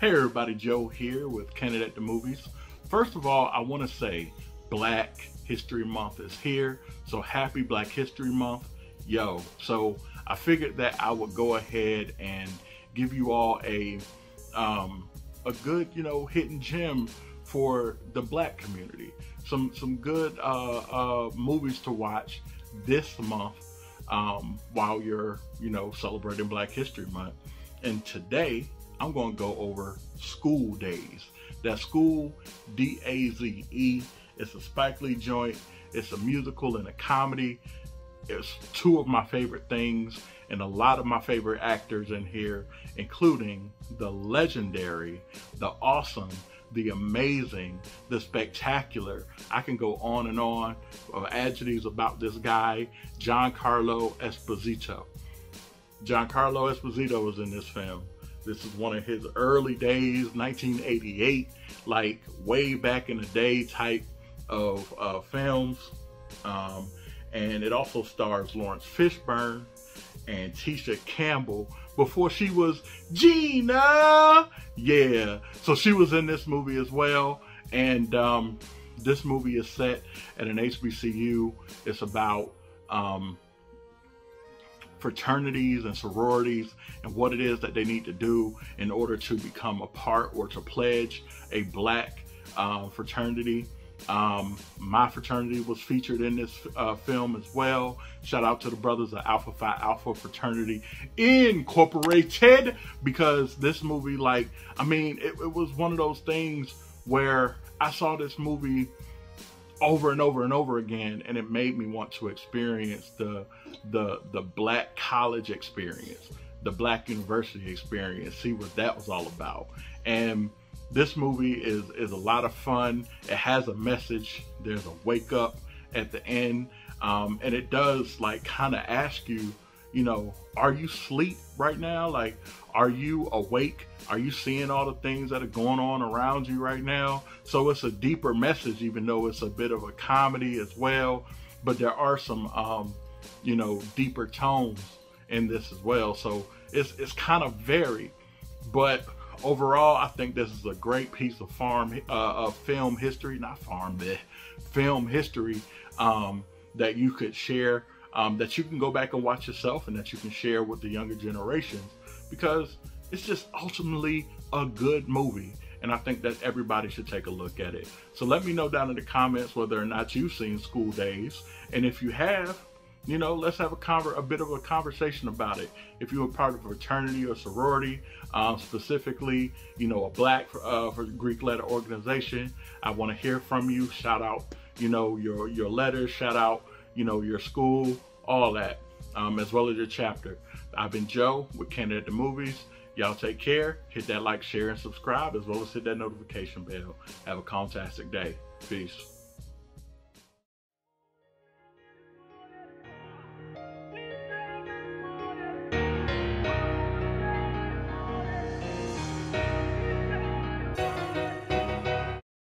Hey everybody, Joe here with Candid at the Movies. First of all, I want to say Black History Month is here, so happy Black History Month. Yo, so I figured that I would go ahead and give you all a good, you know, hidden gem for the Black community. Some good movies to watch this month while you're, you know, celebrating Black History Month. And today, I'm going to go over School Daze. That's School D-A-Z-E. It's a Spike Lee joint. It's a musical and a comedy. It's two of my favorite things and a lot of my favorite actors in here, including the legendary, the awesome, the amazing, the spectacular. I can go on and on of adjectives about this guy, Giancarlo Esposito. Giancarlo Esposito was in this film. This is one of his early days, 1988, like way back in the day type of films. And it also stars Lawrence Fishburne and Tisha Campbell before she was Gina. Yeah, so she was in this movie as well. And this movie is set at an HBCU. It's about fraternities and sororities and what it is that they need to do in order to become a part or to pledge a Black fraternity. My fraternity was featured in this film as well. Shout out to the brothers of Alpha Phi Alpha Fraternity Incorporated, because this movie, like, I mean, it was one of those things where I saw this movie over and over and over again, and it made me want to experience the Black college experience, the Black university experience, see what that was all about. And this movie is a lot of fun. It has a message. There's a wake up at the end, and it does like kind of ask you, you know, are you asleep right now? Like, are you awake? Are you seeing all the things that are going on around you right now? So it's a deeper message, even though it's a bit of a comedy as well. But there are some, you know, deeper tones in this as well. So it's kind of varied. But overall, I think this is a great piece of film history, film history that you could share. That you can go back and watch yourself, and that you can share with the younger generations, because it's just ultimately a good movie, and I think that everybody should take a look at it. So let me know down in the comments whether or not you've seen School Daze, and if you have, you know, let's have a bit of a conversation about it. If you're a part of a fraternity or sorority, specifically, you know, a Black for Greek letter organization, I want to hear from you. Shout out, you know, your letters. Shout out, you know, your school, all that, as well as your chapter. I've been Joe with Candid at the Movies. Y'all take care. Hit that like, share, and subscribe, as well as hit that notification bell. Have a fantastic day. Peace.